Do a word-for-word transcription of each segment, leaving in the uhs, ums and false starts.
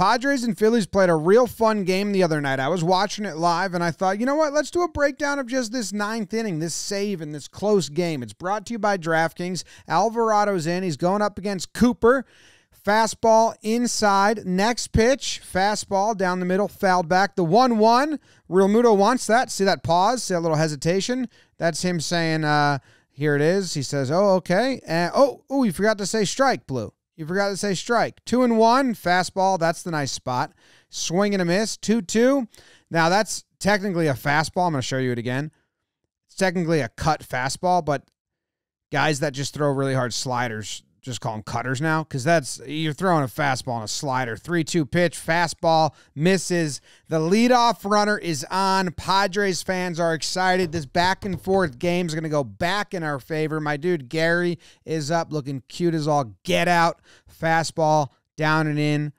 Padres and Phillies played a real fun game the other night. I was watching it live, and I thought, you know what? Let's do a breakdown of just this ninth inning, this save, and this close game. It's brought to you by DraftKings. Alvarado's in. He's going up against Cooper. Fastball inside. Next pitch, fastball down the middle, fouled back. The one one. Realmuto wants that. See that pause? See that little hesitation? That's him saying, uh, here it is. He says, oh, okay. And, oh, oh, you forgot to say strike, Blue. You forgot to say strike. Two and one, fastball. That's the nice spot. Swing and a miss. Two, two. Now that's technically a fastball. I'm going to show you it again. It's technically a cut fastball, but guys that just throw really hard sliders just call them cutters now, because that's, you're throwing a fastball and a slider. Three, two pitch, fastball misses. The leadoff runner is on. Padres fans are excited. This back and forth game is going to go back in our favor. My dude Gary is up, looking cute as all get out. Fastball down and in.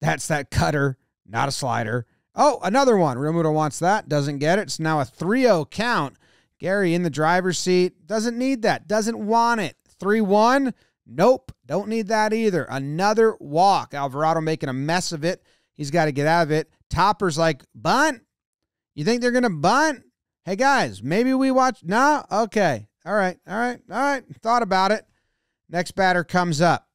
That's that cutter, not a slider. Oh, another one. Realmuto wants that. Doesn't get it. It's now a three oh count. Gary in the driver's seat. Doesn't need that. Doesn't want it. three one. Nope, don't need that either. Another walk. Alvarado making a mess of it. He's got to get out of it. Topper's like, bunt? You think they're going to bunt? Hey, guys, maybe we watch. No? Okay. All right, all right, all right. Thought about it. Next batter comes up.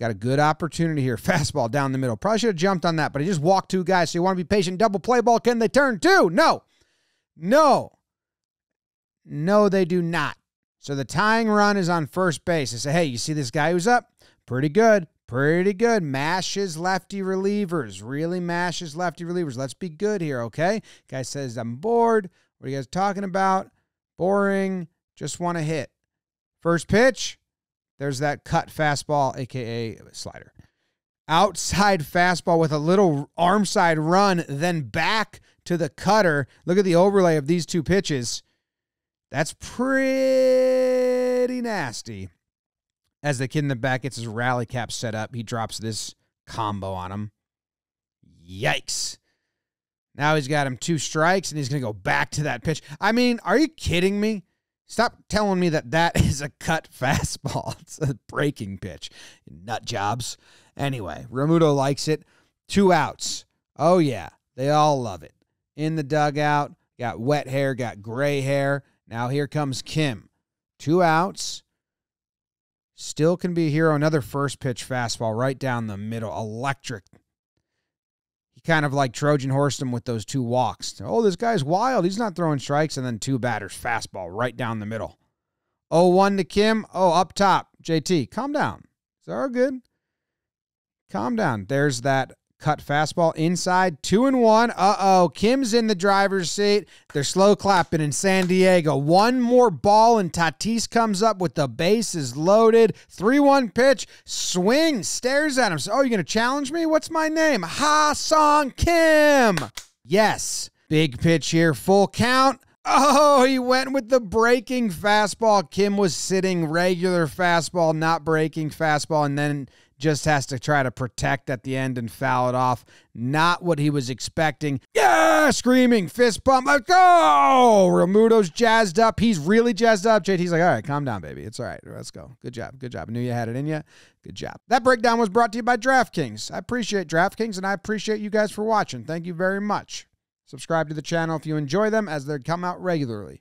Got a good opportunity here. Fastball down the middle. Probably should have jumped on that, but he just walked two guys, so you want to be patient. Double play ball. Can they turn two? No. No. No, they do not. So the tying run is on first base. They say, hey, you see this guy who's up? Pretty good. Pretty good. Mashes lefty relievers. Really mashes lefty relievers. Let's be good here, okay? Guy says, I'm bored. What are you guys talking about? Boring. Just want to hit. First pitch. There's that cut fastball, a k a slider. Outside fastball with a little arm side run, then back to the cutter. Look at the overlay of these two pitches. That's pretty nasty. As the kid in the back gets his rally cap set up, he drops this combo on him. Yikes. Now he's got him two strikes, and he's going to go back to that pitch. I mean, are you kidding me? Stop telling me that that is a cut fastball. It's a breaking pitch. Nut jobs. Anyway, Realmuto likes it. Two outs. Oh, yeah. They all love it. In the dugout, got wet hair, got gray hair. Now here comes Kim. Two outs. Still can be a hero. Another first pitch fastball right down the middle. Electric. He kind of like Trojan horsed him with those two walks. Oh, this guy's wild. He's not throwing strikes. And then two batters. Fastball right down the middle. oh one to Kim. Oh, up top. J T, calm down. Is that all good? Calm down. There's that cut fastball inside, two and one. Uh-oh, Kim's in the driver's seat. They're slow clapping in San Diego. One more ball, and Tatis comes up with the bases loaded. three one pitch, swing, stares at him. So, oh, you're going to challenge me? What's my name? Ha-sung Kim. Yes. Big pitch here, full count. Oh, he went with the breaking fastball. Kim was sitting regular fastball, not breaking fastball, and then just has to try to protect at the end and foul it off. Not what he was expecting. Yeah, screaming, fist bump. Let's go! Realmuto's jazzed up. He's really jazzed up. J T's like, all right, calm down, baby. It's all right. Let's go. Good job. Good job. I knew you had it in you. Good job. That breakdown was brought to you by DraftKings. I appreciate DraftKings, and I appreciate you guys for watching. Thank you very much. Subscribe to the channel if you enjoy them, as they come out regularly.